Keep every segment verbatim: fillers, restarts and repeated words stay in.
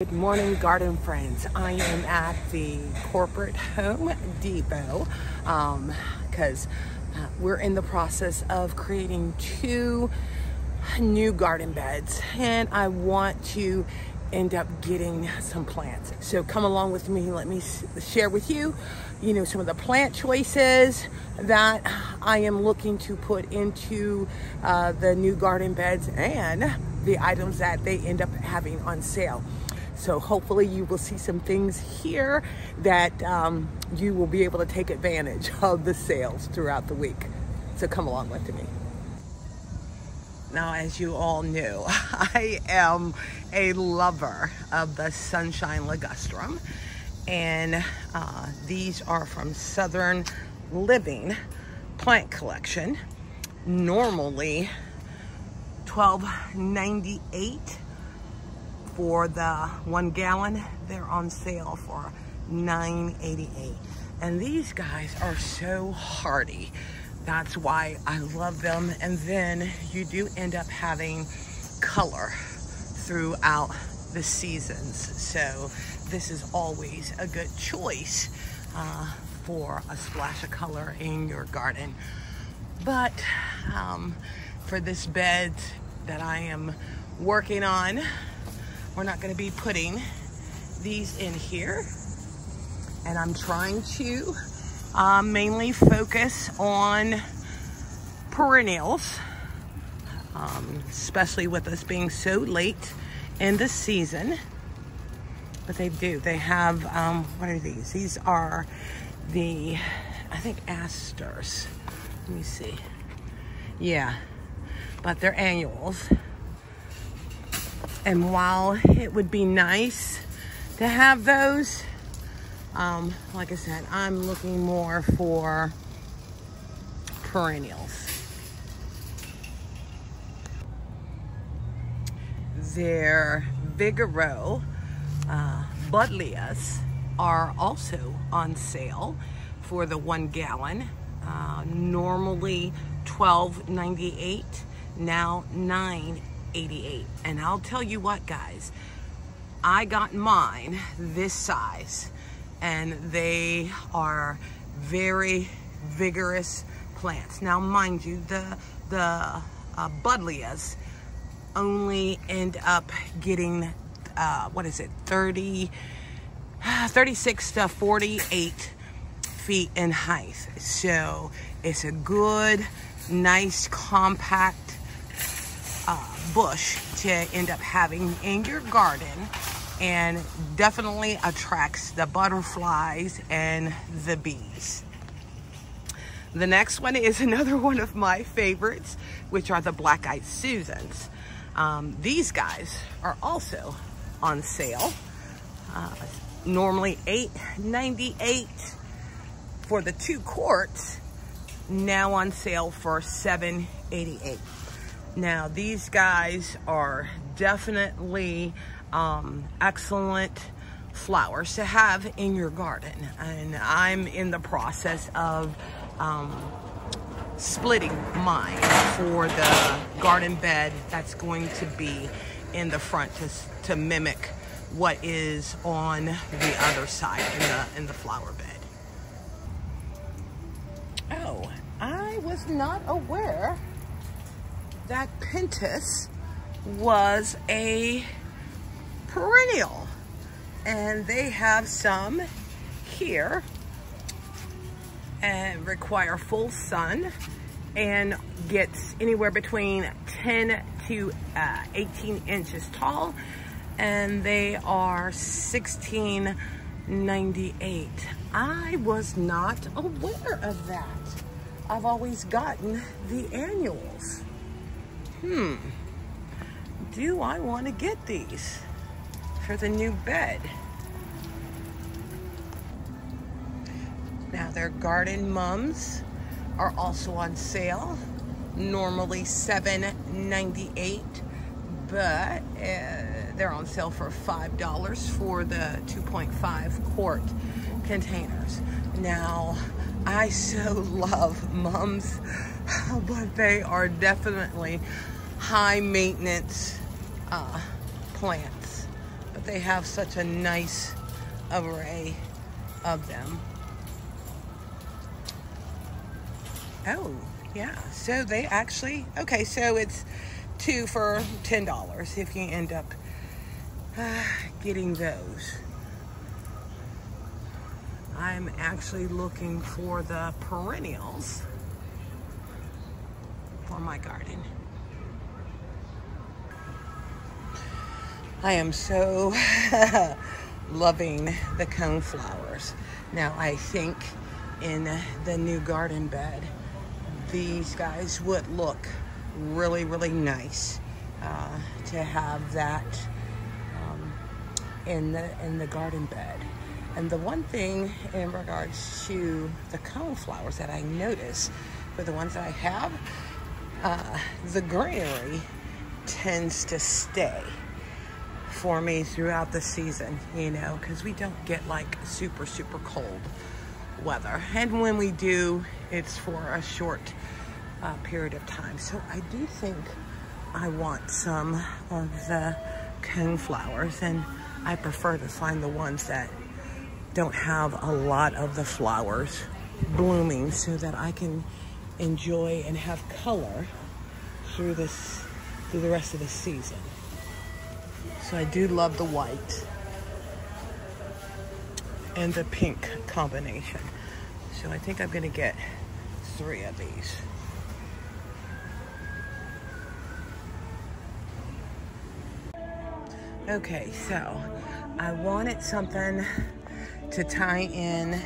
Good morning, garden friends. I am at the corporate Home Depot because um, uh, we're in the process of creating two new garden beds, and I want to end up getting some plants. So come along with me. Let me share with you, you know, some of the plant choices that I am looking to put into uh, the new garden beds and the items that they end up having on sale. So hopefully you will see some things here that um, you will be able to take advantage of the sales throughout the week. So come along with me. Now, as you all knew, I am a lover of the Sunshine Ligustrum, and uh, these are from Southern Living Plant Collection. Normally twelve ninety-eight. For the one gallon, they're on sale for nine eighty-eight. And these guys are so hardy. That's why I love them. And then you do end up having color throughout the seasons. So this is always a good choice uh, for a splash of color in your garden. But um, for this bed that I am working on, we're not going to be putting these in here, and I'm trying to uh, mainly focus on perennials, um, especially with us being so late in the season. But they do, they have, um, what are these? These are the, I think, asters. Let me see. Yeah, but they're annuals. And while it would be nice to have those, um, like I said, I'm looking more for perennials. Their Vigoro uh, Budleias are also on sale for the one gallon. Uh, normally twelve ninety-eight, now nine eighty-eight. And I'll tell you what, guys, I got mine this size, and they are very vigorous plants. Now, mind you, the the uh, Budleias only end up getting uh, what is it, thirty, thirty-six to forty-eight feet in height. So it's a good, nice, compact Uh, bush to end up having in your garden, and definitely attracts the butterflies and the bees. The next one is another one of my favorites, which are the Black Eyed Susans. Um, these guys are also on sale. Uh, normally eight ninety-eight for the two quarts, now on sale for seven eighty-eight. Now, these guys are definitely um, excellent flowers to have in your garden. And I'm in the process of um, splitting mine for the garden bed that's going to be in the front to, to mimic what is on the other side in the, in the flower bed. Oh, I was not aware that Pentas was a perennial, and they have some here and require full sun and gets anywhere between ten to eighteen inches tall, and they are sixteen ninety-eight. I was not aware of that. I've always gotten the annuals. Hmm, do I want to get these for the new bed? Now, their garden mums are also on sale, normally seven ninety-eight, but uh, they're on sale for five dollars for the two point five quart containers. Now, I so love mums, but they are definitely high maintenance uh, plants. But they have such a nice array of them. Oh, yeah. So they actually, okay, so it's two for ten dollars if you end up uh, getting those. I'm actually looking for the perennials for my garden. I am so loving the coneflowers. Now I think in the new garden bed, these guys would look really, really nice uh, to have that um, in the in the garden bed. And the one thing in regards to the coneflowers that I notice for the ones that I have, uh, the greenery tends to stay for me throughout the season, you know, because we don't get like super, super cold weather. And when we do, it's for a short uh, period of time. So I do think I want some of the coneflowers, and I prefer to find the ones that don't have a lot of the flowers blooming so that I can enjoy and have color through this through the rest of the season. So I do love the white and the pink combination. So I think I'm gonna get three of these. Okay, so I wanted something to tie in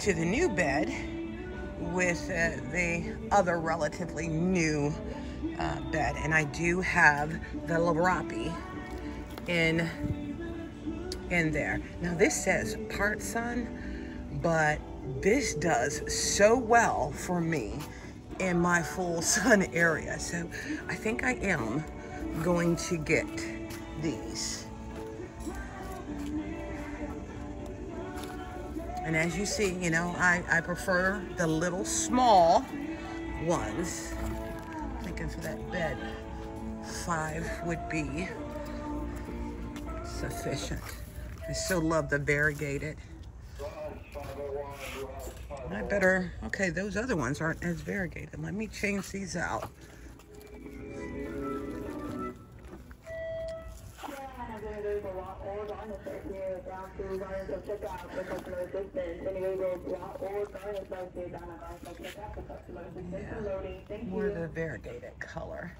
to the new bed with uh, the other relatively new uh, bed. And I do have the Liriope in, in there. Now this says part sun, but this does so well for me in my full sun area. So I think I am going to get these. And as you see, you know, I, I prefer the little small ones. I'm thinking for that bed, five would be sufficient. I so love the variegated. I better, okay, those other ones aren't as variegated. Let me change these out. Yeah, more the variegated color.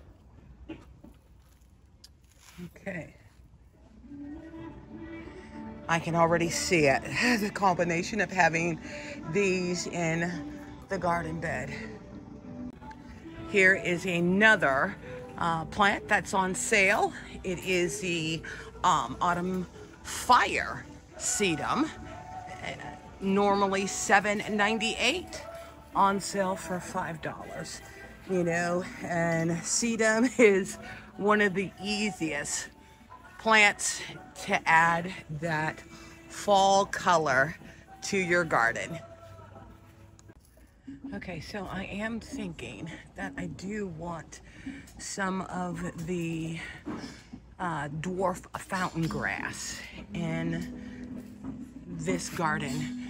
Okay. I can already see it. The combination of having these in the garden bed. Here is another uh, plant that's on sale. It is the um, Autumn Fire Sedum, normally seven ninety-eight, on sale for five dollars. You know, and sedum is one of the easiest plants to add that fall color to your garden. Okay, so I am thinking that I do want some of the Uh, dwarf fountain grass in this garden.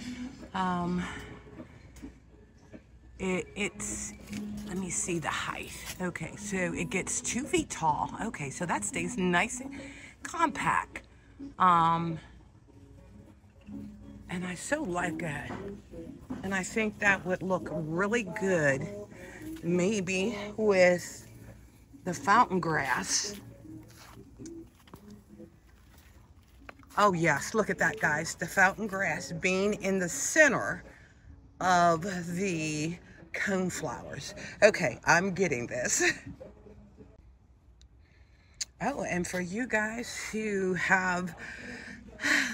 Um, it, it's, let me see the height. Okay, so it gets two feet tall. Okay, so that stays nice and compact. Um, and I so like that. And I think that would look really good, maybe with the fountain grass. Oh yes, look at that, guys. The fountain grass being in the center of the coneflowers. Okay, I'm getting this. Oh, and for you guys who have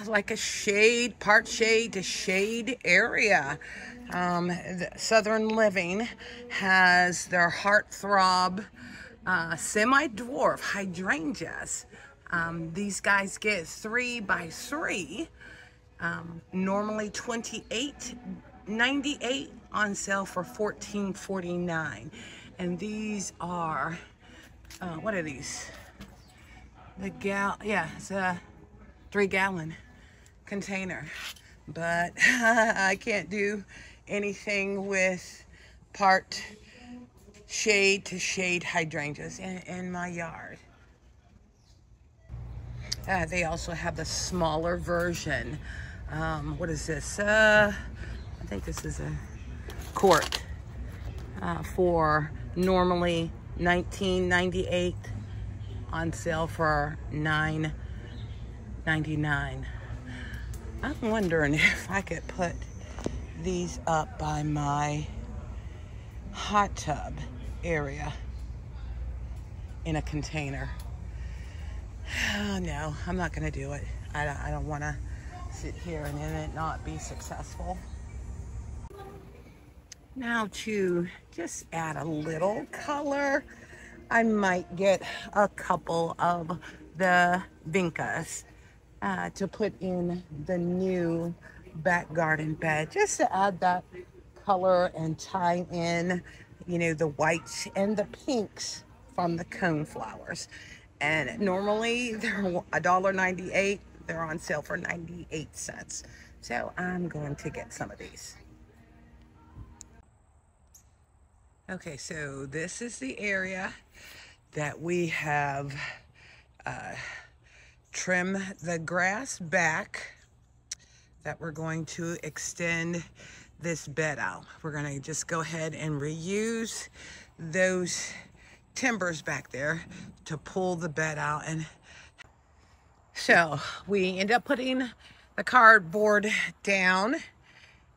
like a shade, part shade to shade area, um, Southern Living has their Heartthrob uh, semi-dwarf hydrangeas. Um, these guys get three by three, um, normally twenty-eight ninety-eight, on sale for fourteen forty-nine. And these are, uh, what are these? The gal, yeah, it's a three gallon container, but I can't do anything with part shade to shade hydrangeas in, in my yard. Uh, they also have the smaller version. Um, what is this? Uh, I think this is a quart uh, for normally nineteen ninety-eight, on sale for nine ninety-nine. I'm wondering if I could put these up by my hot tub area in a container. Oh no, I'm not gonna do it. I don't, I don't wanna sit here and then it not be successful. Now to just add a little color, I might get a couple of the vincas uh, to put in the new back garden bed, just to add that color and tie in, you know, the whites and the pinks from the cone flowers. And normally they're a dollar ninety-eight. They're on sale for ninety-eight cents. So I'm going to get some of these. Okay, so this is the area that we have uh, trimmed the grass back that we're going to extend this bed out. We're going to just go ahead and reuse those timbers back there to pull the bed out. And so we end up putting the cardboard down,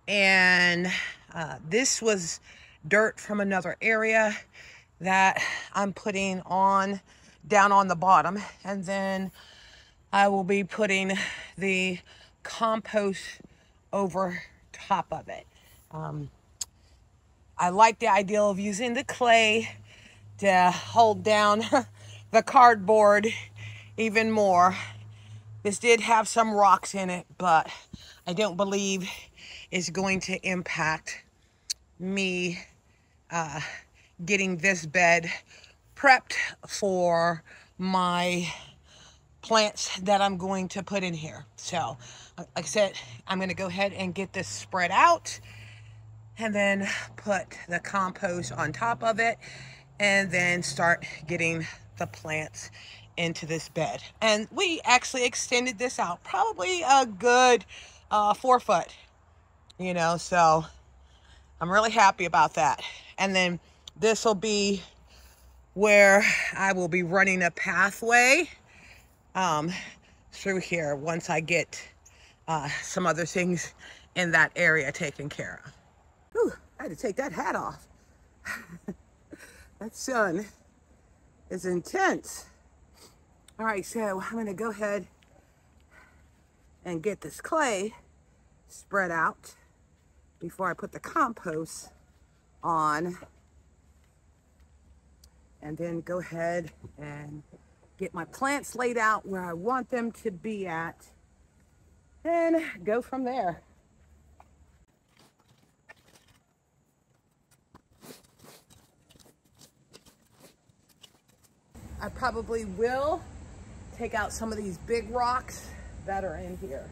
and uh, this was dirt from another area that I'm putting on down on the bottom, and then I will be putting the compost over top of it. um, I like the idea of using the clay to hold down the cardboard even more. This did have some rocks in it, but I don't believe it's going to impact me Uh, getting this bed prepped for my plants that I'm going to put in here. So like I said, I'm going to go ahead and get this spread out and then put the compost on top of it and then start getting the plants into this bed. And we actually extended this out probably a good uh, four foot, you know, so I'm really happy about that. And then this will be where I will be running a pathway um, through here once I get uh, some other things in that area taken care of. Whew, I had to take that hat off. That sun is intense. All right, so I'm gonna go ahead and get this clay spread out before I put the compost on, and then go ahead and get my plants laid out where I want them to be at and go from there. I probably will take out some of these big rocks that are in here.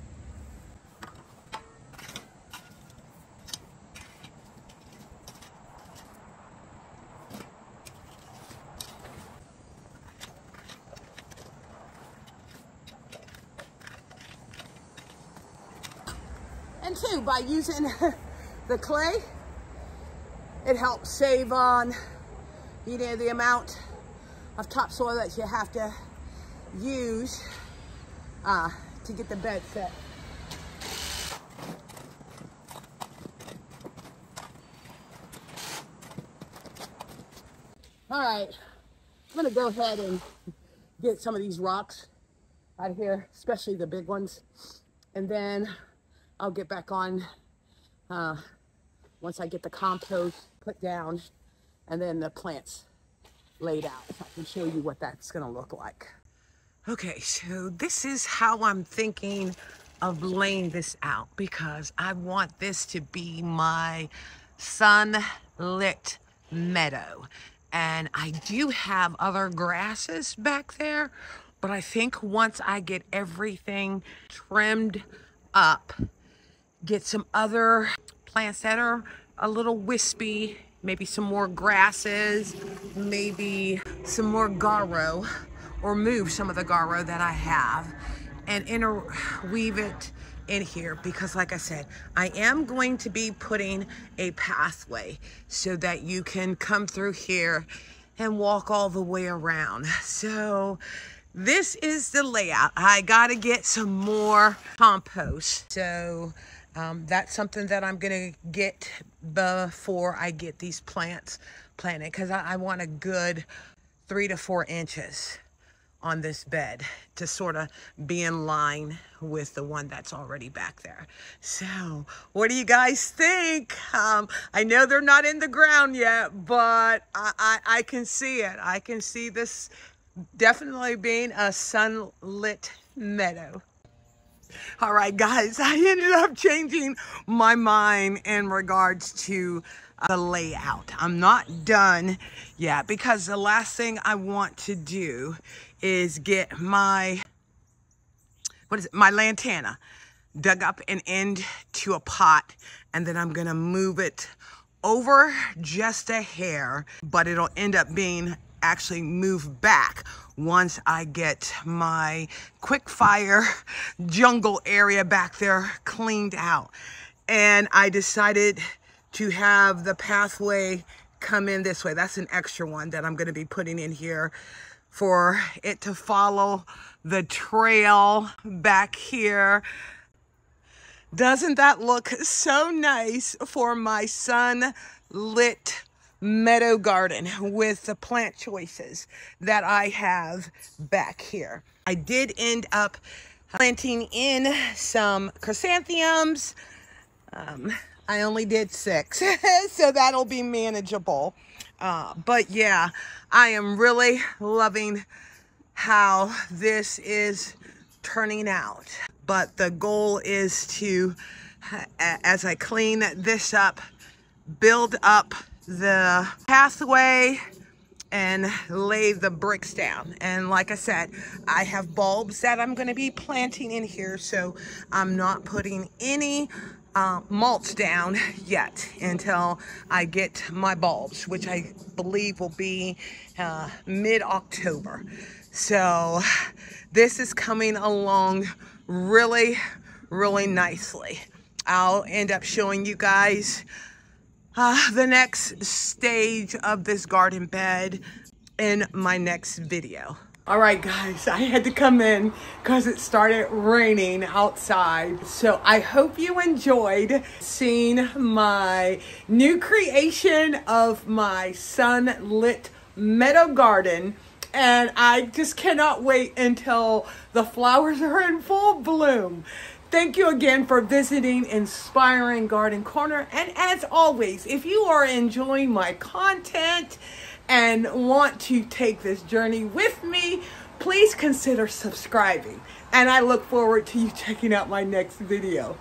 Too, by using the clay, it helps save on, you know, the amount of topsoil that you have to use uh, to get the bed set. All right, I'm gonna go ahead and get some of these rocks out of here, especially the big ones, and then I'll get back on uh, once I get the compost put down and then the plants laid out. I can show you what that's gonna look like. Okay, so this is how I'm thinking of laying this out, because I want this to be my sunlit meadow. And I do have other grasses back there But I think once I get everything trimmed up, get some other plants that are a little wispy, maybe some more grasses, maybe some more Garo, or move some of the Garo that I have and interweave it in here, because like I said, I am going to be putting a pathway so that you can come through here and walk all the way around. So this is the layout. I gotta get some more compost. So um, that's something that I'm gonna get before I get these plants planted, because I, I want a good three to four inches on this bed to sort of be in line with the one that's already back there. So what do you guys think? Um, I know they're not in the ground yet, but I, I, I can see it. I can see this definitely being a sunlit meadow. All right, guys, I ended up changing my mind in regards to the layout. I'm not done yet, because the last thing I want to do is get my, what is it, my lantana dug up and into a pot, and then I'm gonna move it over just a hair, but it'll end up being actually moved back once I get my quick fire jungle area back there cleaned out. And I decided to have the pathway come in this way. That's an extra one that I'm gonna be putting in here for it to follow the trail back here. Doesn't that look so nice for my sunlit meadow garden with the plant choices that I have back here? I did end up planting in some chrysanthemums. Um, I only did six, so that'll be manageable. Uh, but yeah, I am really loving how this is turning out. But the goal is to, as I clean this up, build up the pathway and lay the bricks down. And like I said, I have bulbs that I'm going to be planting in here, so I'm not putting any Uh, mulch down yet until I get my bulbs, which I believe will be uh, mid-October. So this is coming along really, really nicely. I'll end up showing you guys uh, the next stage of this garden bed in my next video. All right, guys, I had to come in because it started raining outside. So I hope you enjoyed seeing my new creation of my sunlit meadow garden. And I just cannot wait until the flowers are in full bloom. Thank you again for visiting Inspiring Garden Korner. And as always, if you are enjoying my content and want to take this journey with me, please consider subscribing. And I look forward to you checking out my next video.